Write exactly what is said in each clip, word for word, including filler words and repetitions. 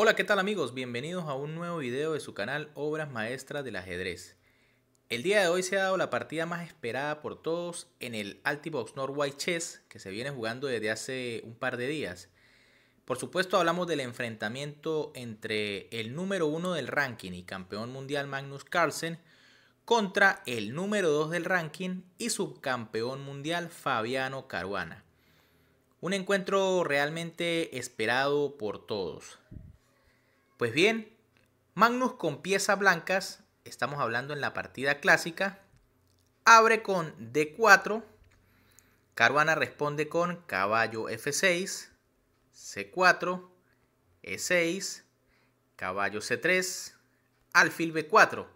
Hola, ¿qué tal amigos? Bienvenidos a un nuevo video de su canal Obras Maestras del Ajedrez. El día de hoy se ha dado la partida más esperada por todos en el Altibox Norway Chess, que se viene jugando desde hace un par de días. Por supuesto hablamos del enfrentamiento entre el número uno del ranking y campeón mundial Magnus Carlsen contra el número dos del ranking y subcampeón mundial Fabiano Caruana. Un encuentro realmente esperado por todos. Pues bien, Magnus con piezas blancas, estamos hablando en la partida clásica, abre con D cuatro, Caruana responde con caballo F seis, C cuatro, E seis, caballo C tres, alfil B cuatro.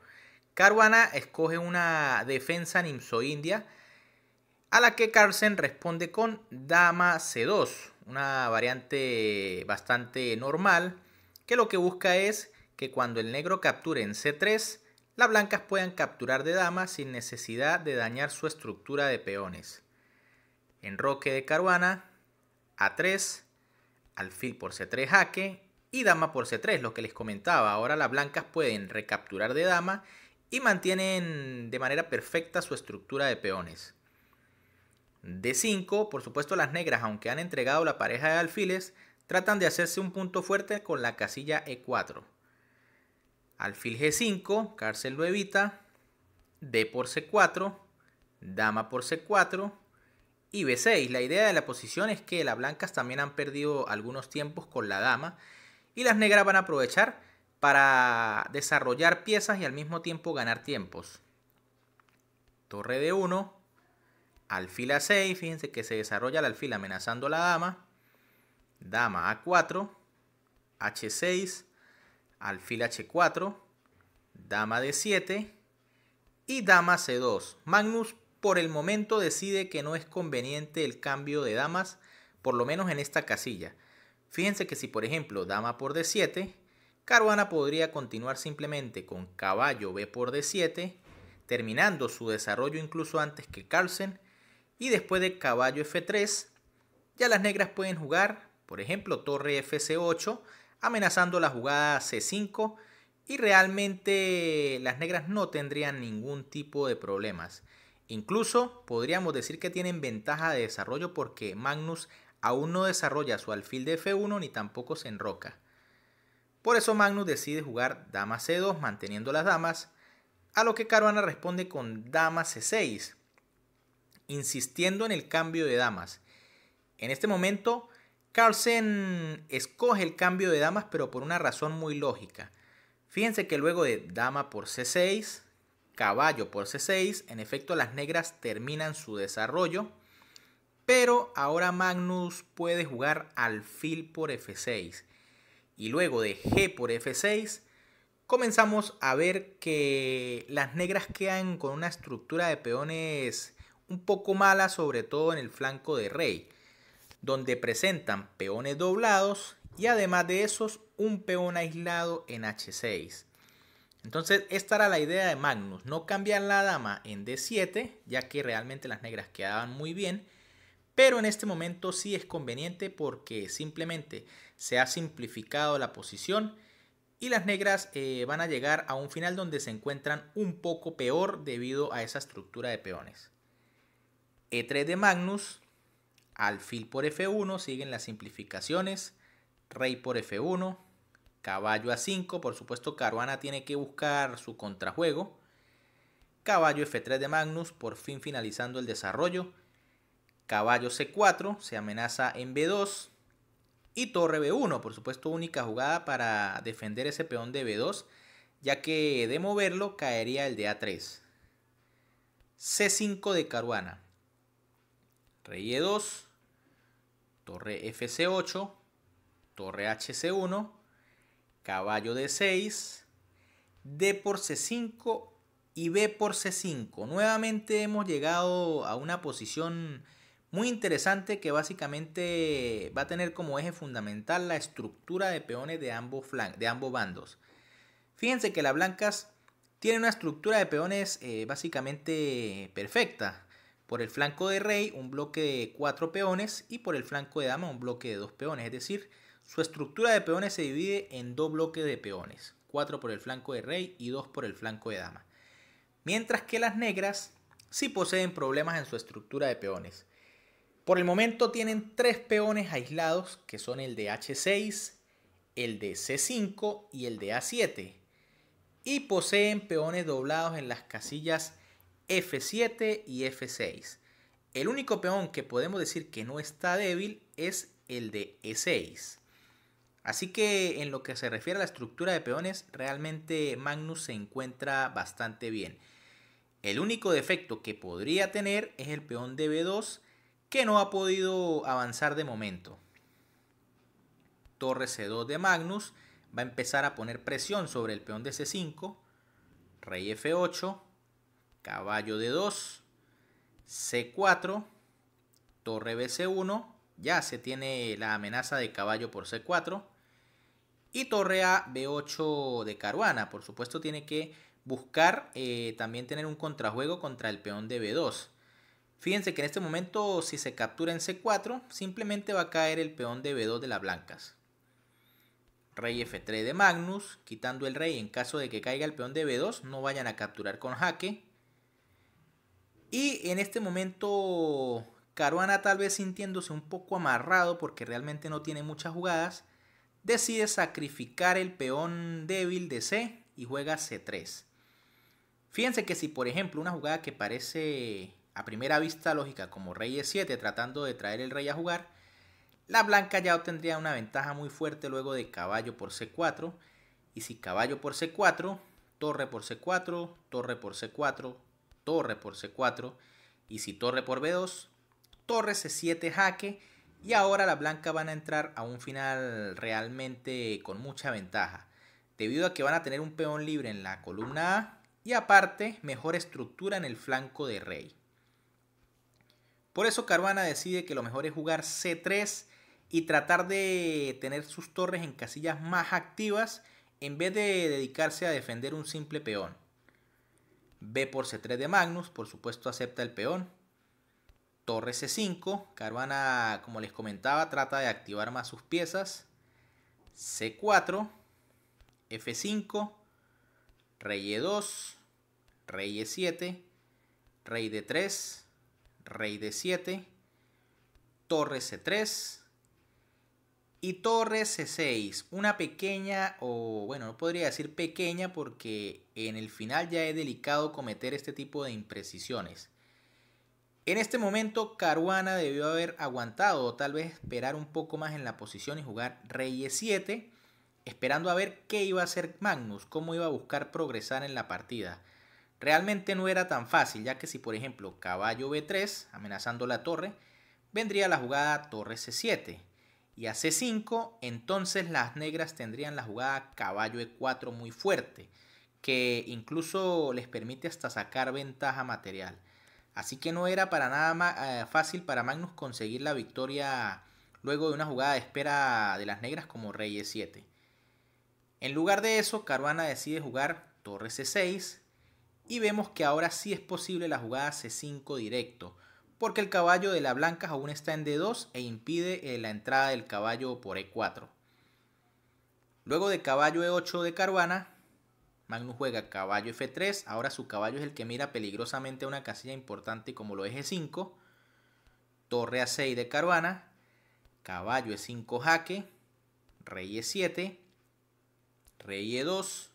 Caruana escoge una defensa Nimzo India, a la que Carlsen responde con dama C dos, una variante bastante normal, que lo que busca es que cuando el negro capture en C tres, las blancas puedan capturar de dama sin necesidad de dañar su estructura de peones. Enroque de Caruana, A tres, alfil por C tres jaque y dama por C tres, lo que les comentaba. Ahora las blancas pueden recapturar de dama y mantienen de manera perfecta su estructura de peones. D cinco, por supuesto las negras, aunque han entregado la pareja de alfiles, tratan de hacerse un punto fuerte con la casilla E cuatro. Alfil G cinco, Carlsen lo evita. D por C cuatro, dama por C cuatro y B seis. La idea de la posición es que las blancas también han perdido algunos tiempos con la dama y las negras van a aprovechar para desarrollar piezas y al mismo tiempo ganar tiempos. Torre D uno, alfil A seis, fíjense que se desarrolla el alfil amenazando a la dama. Dama A cuatro, H seis, alfil H cuatro, dama D siete y dama C dos. Magnus por el momento decide que no es conveniente el cambio de damas, por lo menos en esta casilla. Fíjense que si por ejemplo dama por D siete, Caruana podría continuar simplemente con caballo B por D siete, terminando su desarrollo incluso antes que Carlsen, y después de caballo F tres ya las negras pueden jugar por ejemplo torre F C ocho, amenazando la jugada C cinco, y realmente las negras no tendrían ningún tipo de problemas. Incluso podríamos decir que tienen ventaja de desarrollo porque Magnus aún no desarrolla su alfil de F uno ni tampoco se enroca. Por eso Magnus decide jugar dama C dos manteniendo las damas, a lo que Caruana responde con dama C seis, insistiendo en el cambio de damas. En este momento Carlsen escoge el cambio de damas, pero por una razón muy lógica. Fíjense que luego de dama por C seis, caballo por C seis, en efecto las negras terminan su desarrollo, pero ahora Magnus puede jugar alfil por F seis. Y luego de G por F seis, comenzamos a ver que las negras quedan con una estructura de peones un poco mala, sobre todo en el flanco de rey, donde presentan peones doblados y además de esos un peón aislado en H seis. Entonces esta era la idea de Magnus, no cambiar la dama en D siete, ya que realmente las negras quedaban muy bien, pero en este momento sí es conveniente porque simplemente se ha simplificado la posición y las negras eh, van a llegar a un final donde se encuentran un poco peor debido a esa estructura de peones. E tres de Magnus, alfil por F uno, siguen las simplificaciones, rey por F uno, caballo A cinco, por supuesto Caruana tiene que buscar su contrajuego, caballo F tres de Magnus, por fin finalizando el desarrollo, caballo C cuatro, se amenaza en B dos y torre B uno, por supuesto única jugada para defender ese peón de B dos, ya que de moverlo caería el de A tres, C cinco de Caruana. Rey E dos, torre F C ocho, torre H C uno, caballo D seis, D por C cinco y B por C cinco. Nuevamente hemos llegado a una posición muy interesante que básicamente va a tener como eje fundamental la estructura de peones de ambos, flan de ambos bandos. Fíjense que las blancas tienen una estructura de peones eh, básicamente perfecta. Por el flanco de rey un bloque de cuatro peones y por el flanco de dama un bloque de dos peones. Es decir, Su estructura de peones se divide en dos bloques de peones, cuatro por el flanco de rey y dos por el flanco de dama. Mientras que las negras sí poseen problemas en su estructura de peones. Por el momento tienen tres peones aislados, que son el de hache seis, el de ce cinco y el de a siete. Y poseen peones doblados en las casillas efe siete y efe seis. El único peón que podemos decir que no está débil es el de e seis. Así que en lo que se refiere a la estructura de peones, realmente Magnus se encuentra bastante bien. El único defecto que podría tener es el peón de be dos, que no ha podido avanzar de momento. Torre ce dos de Magnus va a empezar a poner presión sobre el peón de ce cinco, rey efe ocho, caballo de dos, ce cuatro, torre be ce uno, ya se tiene la amenaza de caballo por ce cuatro, y torre a be ocho de Caruana. Por supuesto tiene que buscar eh, también tener un contrajuego contra el peón de be dos. Fíjense que en este momento si se captura en ce cuatro, simplemente va a caer el peón de be dos de las blancas. Rey efe tres de Magnus, quitando el rey en caso de que caiga el peón de be dos, no vayan a capturar con jaque. Y en este momento Caruana, tal vez sintiéndose un poco amarrado porque realmente no tiene muchas jugadas, decide sacrificar el peón débil de C y juega ce tres. Fíjense que si por ejemplo una jugada que parece a primera vista lógica como rey e siete tratando de traer el rey a jugar, la blanca ya obtendría una ventaja muy fuerte luego de caballo por ce cuatro. Y si caballo por ce cuatro, torre por ce cuatro, torre por ce cuatro, torre por ce cuatro, y si torre por be dos, torre ce siete jaque, y ahora la blanca van a entrar a un final realmente con mucha ventaja, debido a que van a tener un peón libre en la columna A, y aparte mejor estructura en el flanco de rey. Por eso Caruana decide que lo mejor es jugar ce tres y tratar de tener sus torres en casillas más activas, en vez de dedicarse a defender un simple peón. B por ce tres de Magnus, por supuesto acepta el peón. Torre ce cinco, Caruana, como les comentaba, trata de activar más sus piezas. ce cuatro, efe cinco, rey e dos, rey e siete, rey de tres, rey de siete, torre ce tres y torre ce seis. Una pequeña, o bueno, no podría decir pequeña porque en el final ya es delicado cometer este tipo de imprecisiones. En este momento Caruana debió haber aguantado o tal vez esperar un poco más en la posición y jugar rey e siete, esperando a ver qué iba a hacer Magnus, cómo iba a buscar progresar en la partida. Realmente no era tan fácil, ya que si por ejemplo caballo be tres, amenazando la torre, vendría la jugada torre ce siete. Y a ce cinco, entonces las negras tendrían la jugada caballo e cuatro muy fuerte, que incluso les permite hasta sacar ventaja material. Así que no era para nada fácil para Magnus conseguir la victoria luego de una jugada de espera de las negras como rey e siete. En lugar de eso, Caruana decide jugar torre ce seis y vemos que ahora sí es posible la jugada ce cinco directo, porque el caballo de la blanca aún está en de dos e impide la entrada del caballo por e cuatro. Luego de caballo e ocho de Caruana, Magnus juega caballo efe tres, ahora su caballo es el que mira peligrosamente a una casilla importante como lo es e cinco, torre a seis de Caruana, caballo e cinco jaque, rey e siete, rey e dos,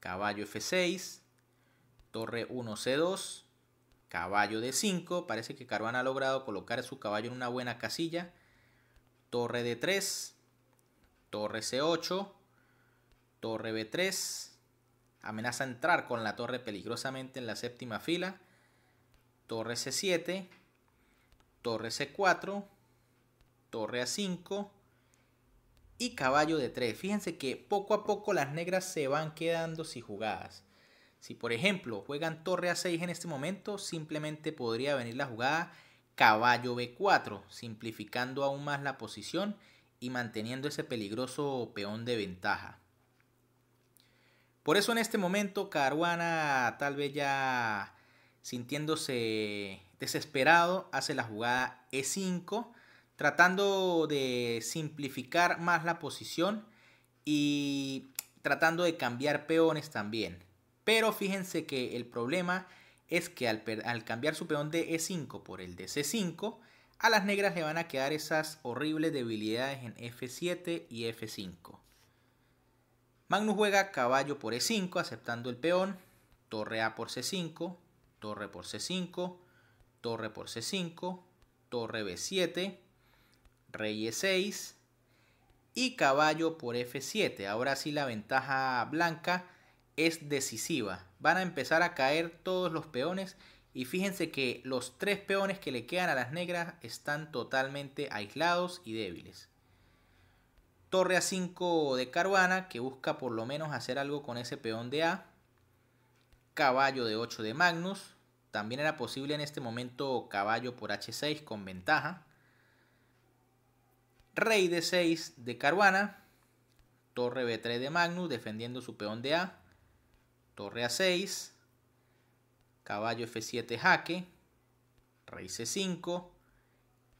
caballo efe seis, torre uno ce dos, caballo de cinco, parece que Caruana ha logrado colocar su caballo en una buena casilla. Torre de tres, torre ce ocho, torre be tres, amenaza entrar con la torre peligrosamente en la séptima fila. Torre ce siete, torre ce cuatro, torre a cinco y caballo de tres. Fíjense que poco a poco las negras se van quedando sin jugadas. Si por ejemplo juegan torre a seis en este momento, simplemente podría venir la jugada caballo be cuatro, simplificando aún más la posición y manteniendo ese peligroso peón de ventaja. Por eso en este momento Caruana, tal vez ya sintiéndose desesperado, hace la jugada e cinco, tratando de simplificar más la posición y tratando de cambiar peones también. Pero fíjense que el problema es que al, al cambiar su peón de E cinco por el de C cinco, a las negras le van a quedar esas horribles debilidades en F siete y F cinco. Magnus juega caballo por E cinco aceptando el peón, torre A por C cinco, torre por C cinco, torre por C cinco, torre B siete, rey E seis y caballo por F siete. Ahora sí la ventaja blanca es decisiva. Van a empezar a caer todos los peones y fíjense que los tres peones que le quedan a las negras están totalmente aislados y débiles. Torre A cinco de Caruana, que busca por lo menos hacer algo con ese peón de A. Caballo de ocho de Magnus. También era posible en este momento caballo por H seis con ventaja. Rey D seis de Caruana. Torre B tres de Magnus defendiendo su peón de A. Torre A seis. Caballo F siete jaque. Rey C cinco.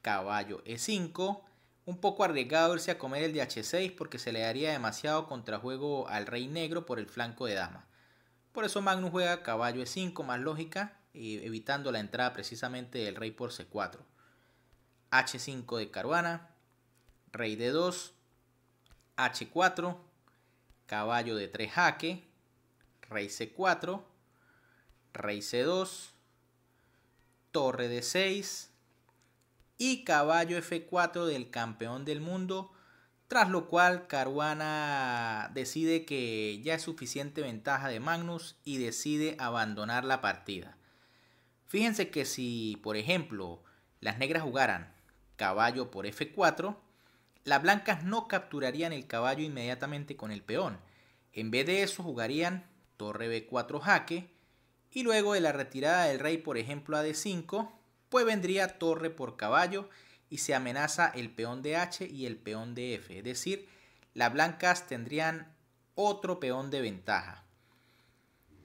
Caballo E cinco. Un poco arriesgado irse a comer el de H seis porque se le daría demasiado contrajuego al rey negro por el flanco de dama. Por eso Magnus juega caballo E cinco más lógica, evitando la entrada precisamente del rey por C cuatro. H cinco de Caruana, rey D dos, H cuatro, caballo D tres jaque, rey C cuatro, rey C dos, torre D seis y caballo F cuatro del campeón del mundo. Tras lo cual Caruana decide que ya es suficiente ventaja de Magnus y decide abandonar la partida. Fíjense que si, por ejemplo, las negras jugaran caballo por F cuatro, las blancas no capturarían el caballo inmediatamente con el peón. En vez de eso jugarían torre B cuatro jaque y luego de la retirada del rey, por ejemplo, a D cinco, pues vendría torre por caballo y se amenaza el peón de H y el peón de F. Es decir, las blancas tendrían otro peón de ventaja.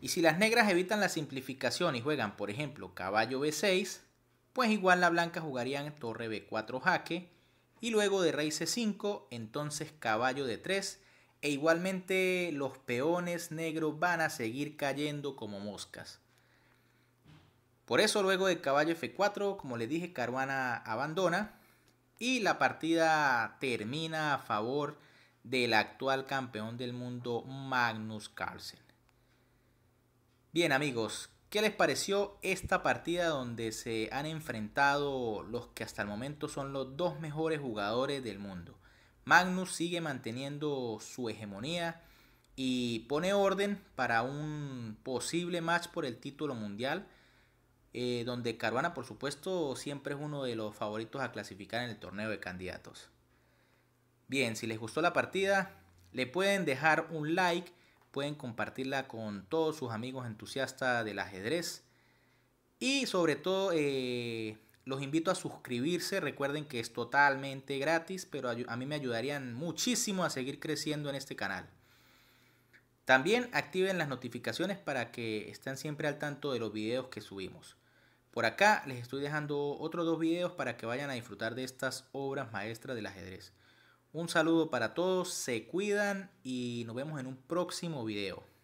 Y si las negras evitan la simplificación y juegan, por ejemplo, caballo B seis, pues igual las blancas jugarían torre B cuatro jaque y luego de rey C cinco, entonces caballo D tres. E igualmente los peones negros van a seguir cayendo como moscas. Por eso luego de caballo F cuatro, como les dije, Caruana abandona y la partida termina a favor del actual campeón del mundo, Magnus Carlsen. Bien amigos, ¿qué les pareció esta partida donde se han enfrentado los que hasta el momento son los dos mejores jugadores del mundo? Magnus sigue manteniendo su hegemonía y pone orden para un posible match por el título mundial. Eh, donde Caruana, por supuesto, siempre es uno de los favoritos a clasificar en el torneo de candidatos. Bien, si les gustó la partida, le pueden dejar un like, pueden compartirla con todos sus amigos entusiastas del ajedrez. Y sobre todo, eh, los invito a suscribirse. Recuerden que es totalmente gratis, pero a mí me ayudarían muchísimo a seguir creciendo en este canal. También activen las notificaciones para que estén siempre al tanto de los videos que subimos. Por acá les estoy dejando otros dos videos para que vayan a disfrutar de estas obras maestras del ajedrez. Un saludo para todos, se cuidan y nos vemos en un próximo video.